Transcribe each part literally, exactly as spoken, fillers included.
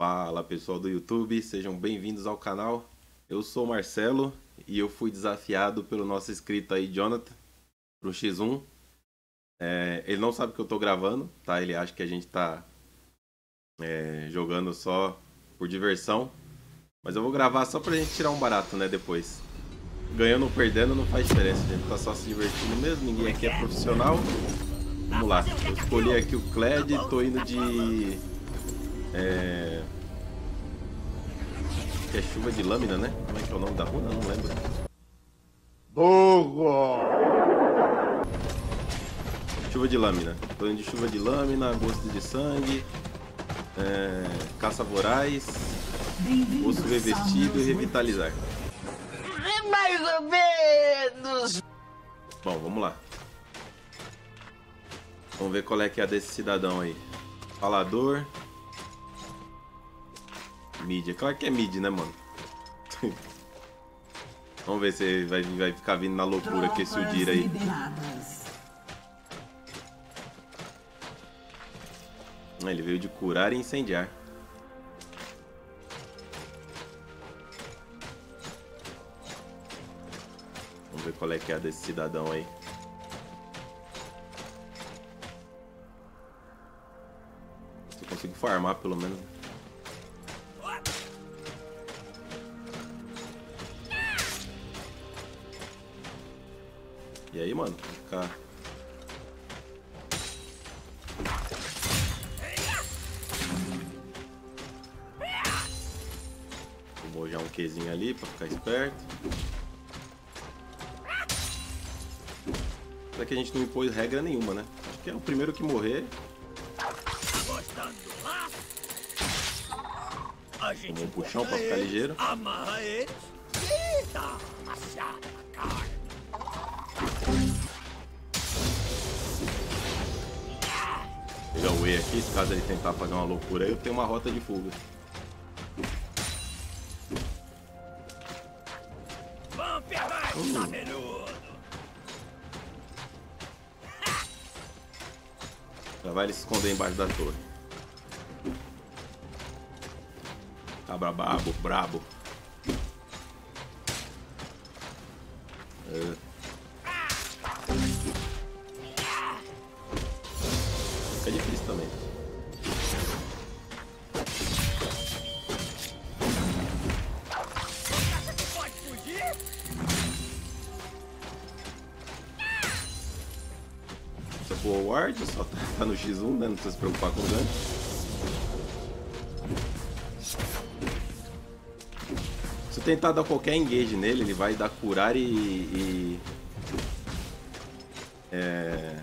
Fala pessoal do YouTube, sejam bem-vindos ao canal. Eu sou o Marcelo e eu fui desafiado pelo nosso inscrito aí, Jonathan Pro X um. É, ele não sabe que eu tô gravando, tá? Ele acha que a gente tá é, jogando só por diversão. Mas eu vou gravar só pra gente tirar um barato, né, depois. Ganhando ou perdendo não faz diferença, a gente tá só se divertindo mesmo, ninguém aqui é profissional. Vamos lá, eu escolhi aqui o Kled, tô indo de... É... que é chuva de lâmina, né? Como é que é o nome da runa? Não lembro. Dogo! Chuva de lâmina. Tô indo de chuva de lâmina, gosto de sangue, é... caça voraz, osso revestido e revitalizar. Mais ou menos! Bom, vamos lá. Vamos ver qual é que é a desse cidadão aí. Falador. Mid. Claro que é mid, né, mano? Vamos ver se ele vai, vai ficar vindo na loucura que esse Udyr aí. Liberadas. Ele veio de curar e incendiar. Vamos ver qual é que é a desse cidadão aí. Se eu consigo farmar, pelo menos. E aí, mano? Vou ficar... Vou mojar um quezinho ali pra ficar esperto. Só que a gente não impôs regra nenhuma, né? Acho que é o primeiro que morrer. Tomou um puxão pra ficar ligeiro. Pegar o E aqui, se caso ele tentar fazer uma loucura, eu tenho uma rota de fuga. Vamos pegar esse Já vai ele se esconder embaixo da torre. Cabra brabo, brabo. É. Fica difícil também. O ward só tá, tá no X um, né? Não precisa se preocupar com o ganho. Se eu tentar dar qualquer engage nele, ele vai dar curar e... e é...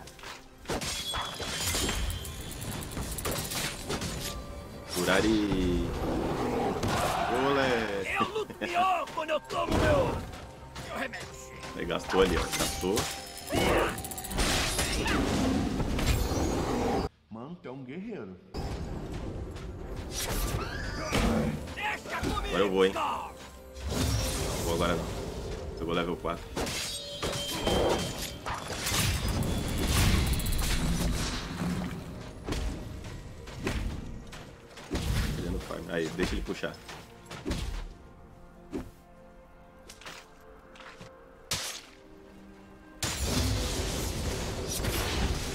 curar e... Olé! Eu luto pior quando eu tomo meu... meu remédio. Ele gastou ali, ó. Gastou. É um guerreiro. Agora eu vou, hein? Não vou agora, não. Eu vou level quatro. Aí, deixa ele puxar.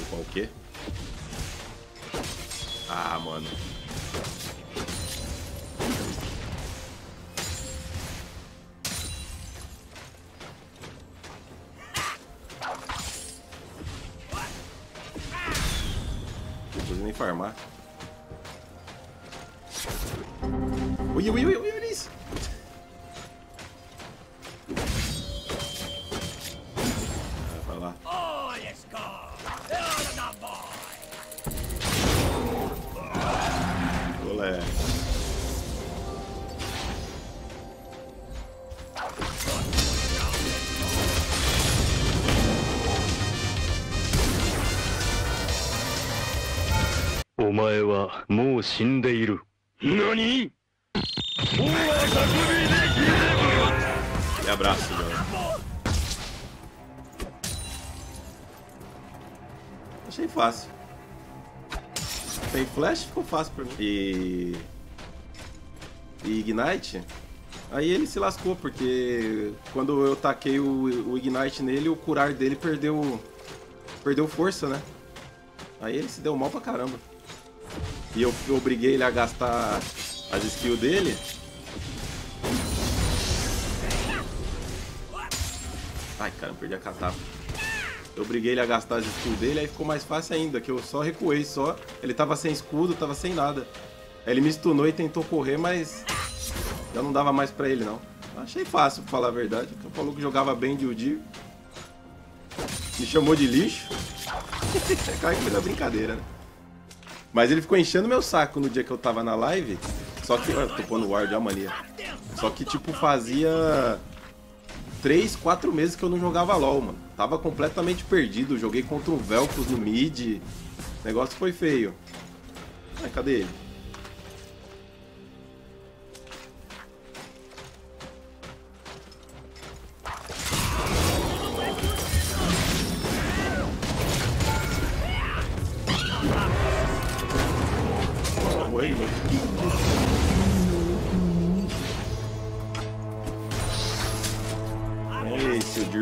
Opa, o quê? Ah, mano. Não preciso nem farmar. Ui, ui, ui, ui, isso. Vai lá. Oh, let's go. É hora da bola. É. Omae wa mou shindeiru. Nani? E abraço, galera. Achei fácil. Tem flash, ficou fácil pra mim. E e Ignite, aí ele se lascou, porque quando eu taquei o, o Ignite nele, o curar dele perdeu perdeu força, né? Aí ele se deu mal pra caramba. E eu, eu obriguei ele a gastar as skills dele. Ai, cara, perdi a catapa. Eu obriguei ele a gastar as skills dele, aí ficou mais fácil ainda, que eu só recuei, só. Ele tava sem escudo, tava sem nada. Aí ele me stunou e tentou correr, mas já não dava mais pra ele, não. Achei fácil, pra falar a verdade. Ele falou que jogava bem de Udyr. Me chamou de lixo. Cara, que foi da brincadeira, né? Mas ele ficou enchendo meu saco no dia que eu tava na live. Só que... Olha, tô pondo ward, ó, mania. Só que, tipo, fazia... três, quatro meses que eu não jogava LoL, mano. Tava completamente perdido. Joguei contra um Vel'Koz no mid. O negócio foi feio. Ai, cadê ele?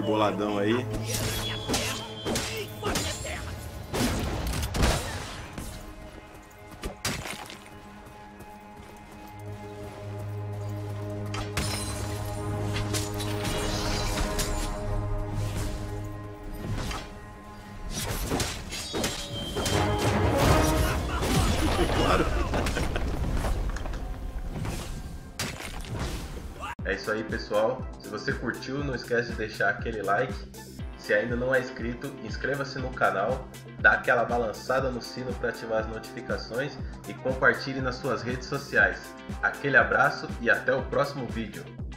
Boladão aí. Claro. É isso aí, pessoal. Se você curtiu, não esquece de deixar aquele like. Se ainda não é inscrito, inscreva-se no canal, dá aquela balançada no sino para ativar as notificações e compartilhe nas suas redes sociais. Aquele abraço e até o próximo vídeo.